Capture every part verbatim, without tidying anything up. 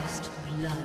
First blood.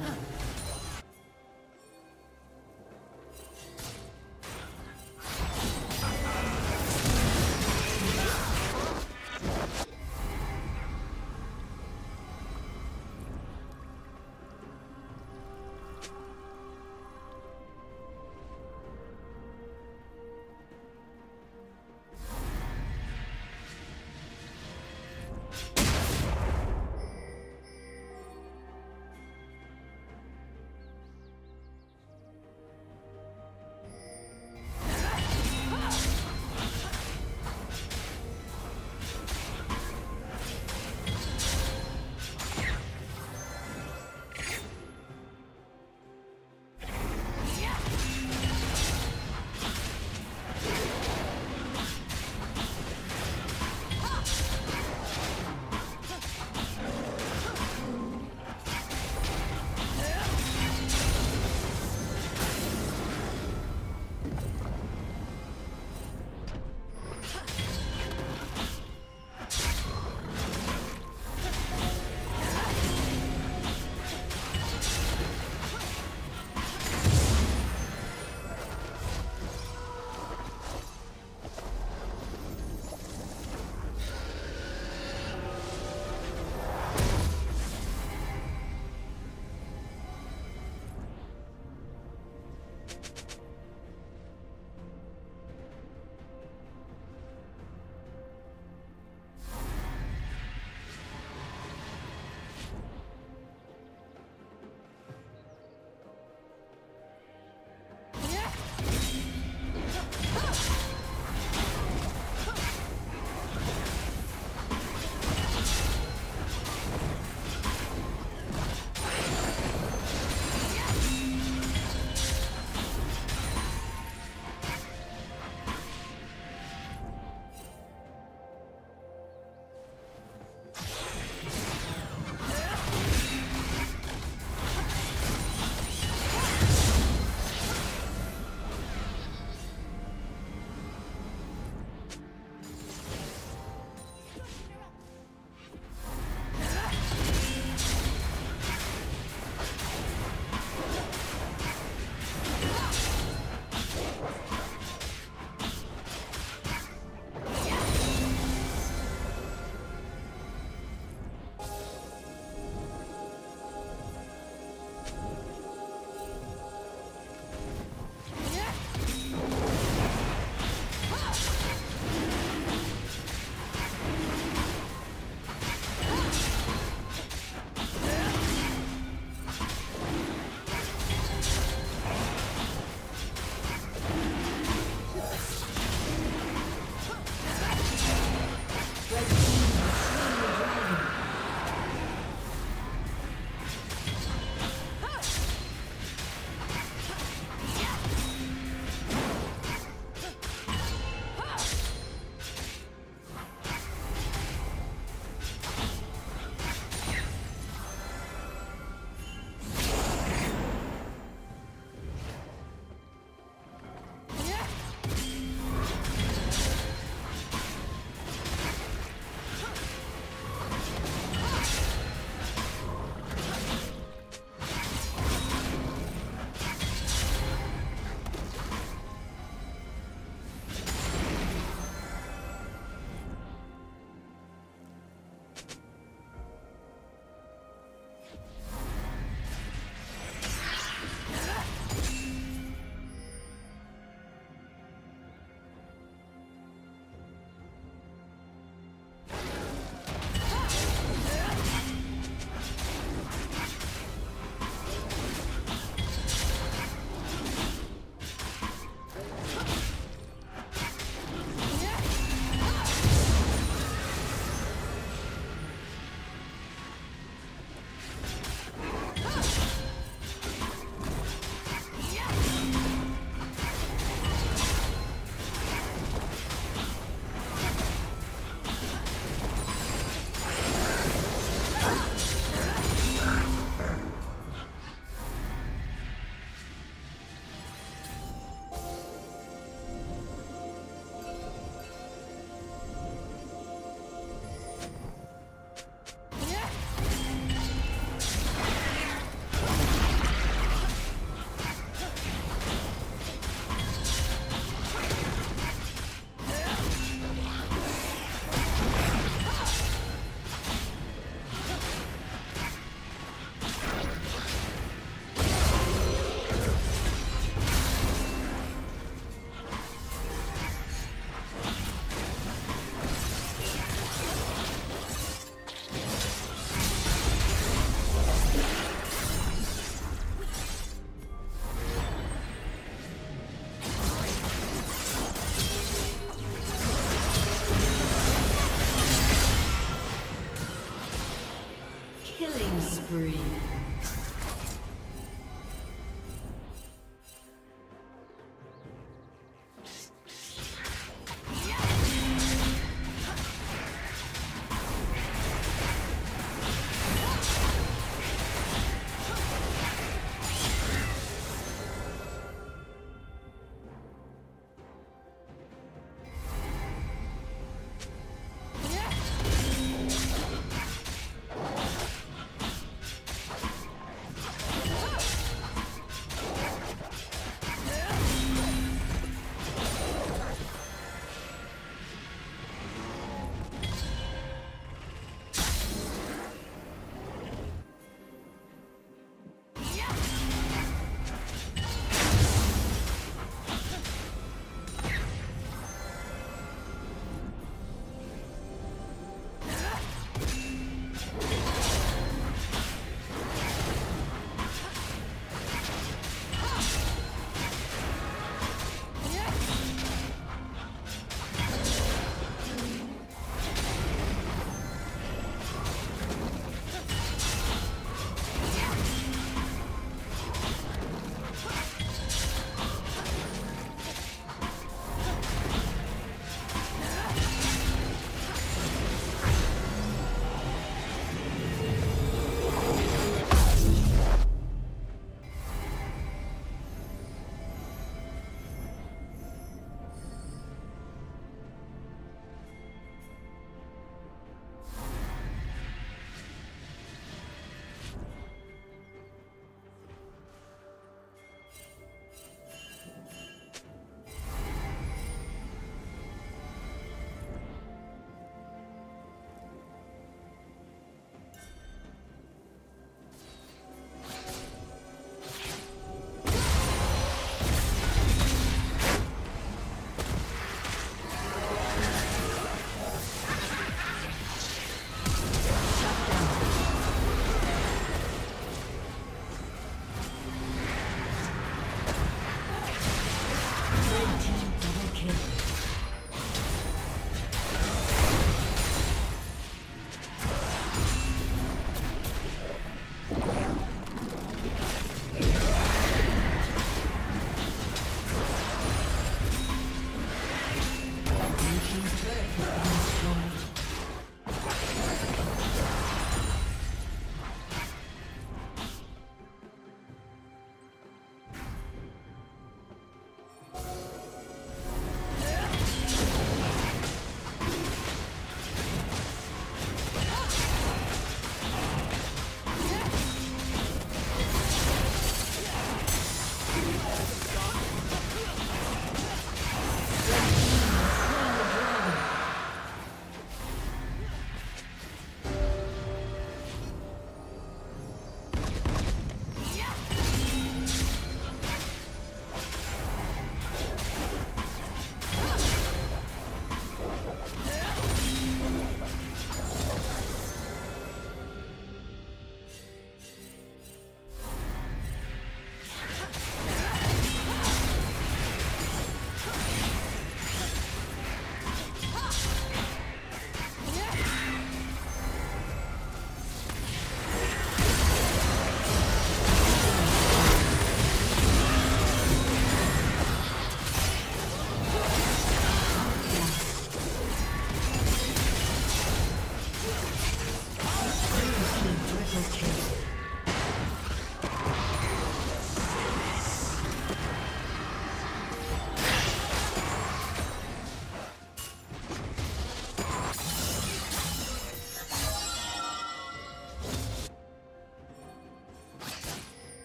Killing spree.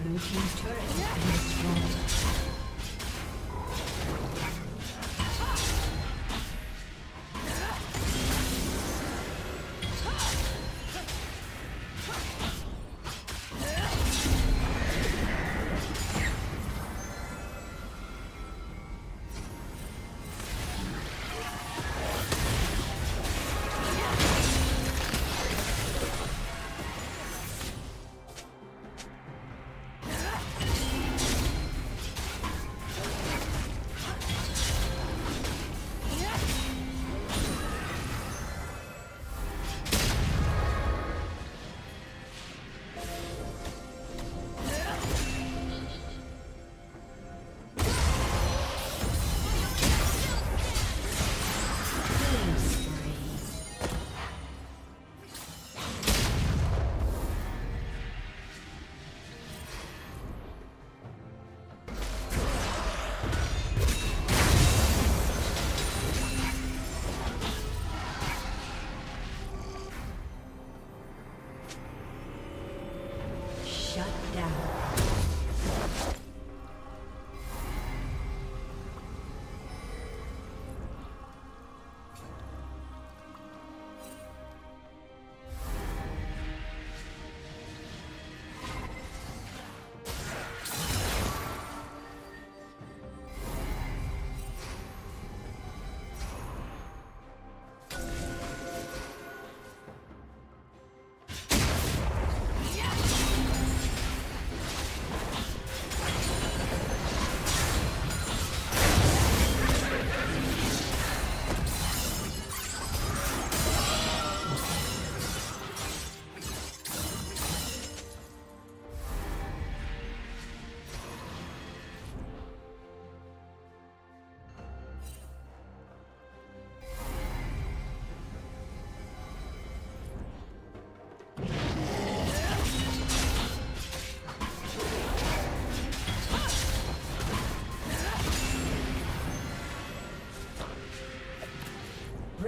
Blue team's turret has been destroyed. Yeah.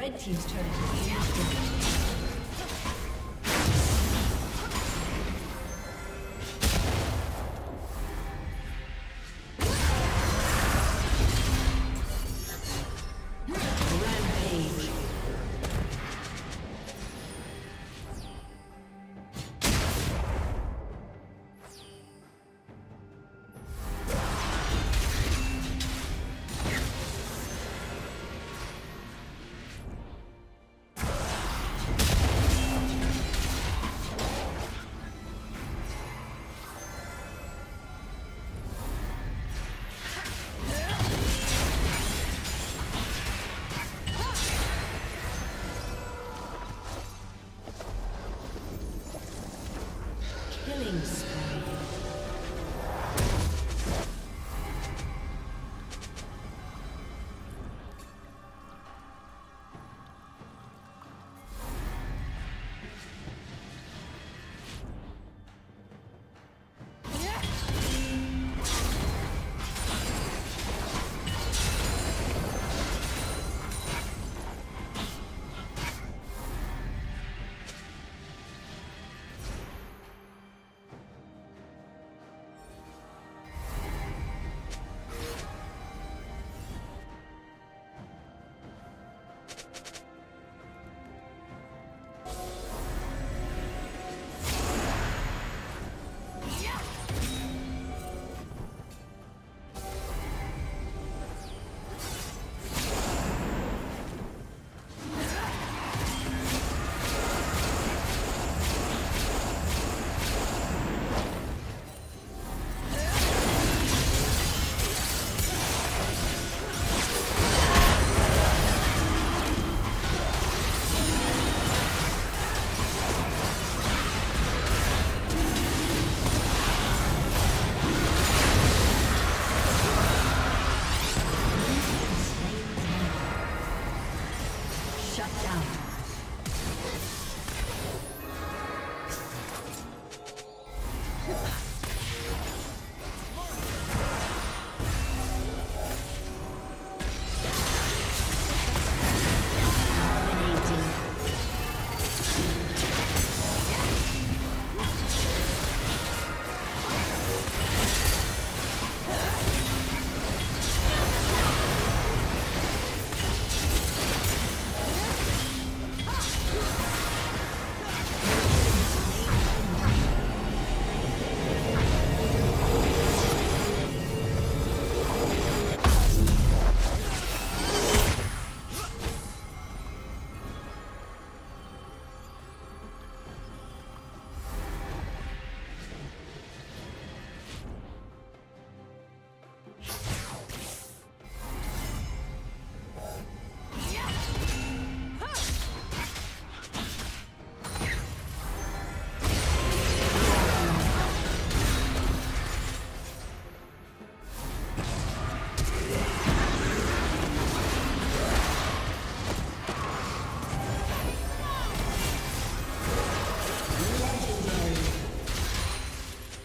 Red team's turret has been destroyed.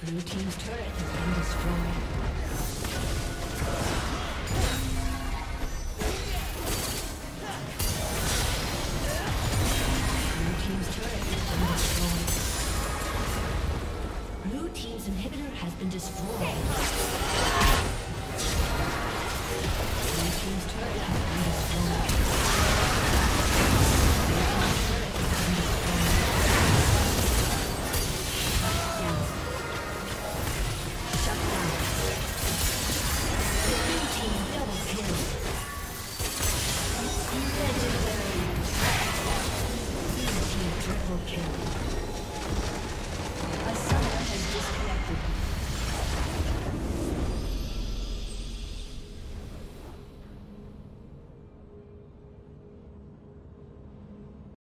Blue team's turret has been destroyed. Blue team's turret has been destroyed. Blue team's inhibitor has been destroyed. Blue team's turret has been destroyed. Kill.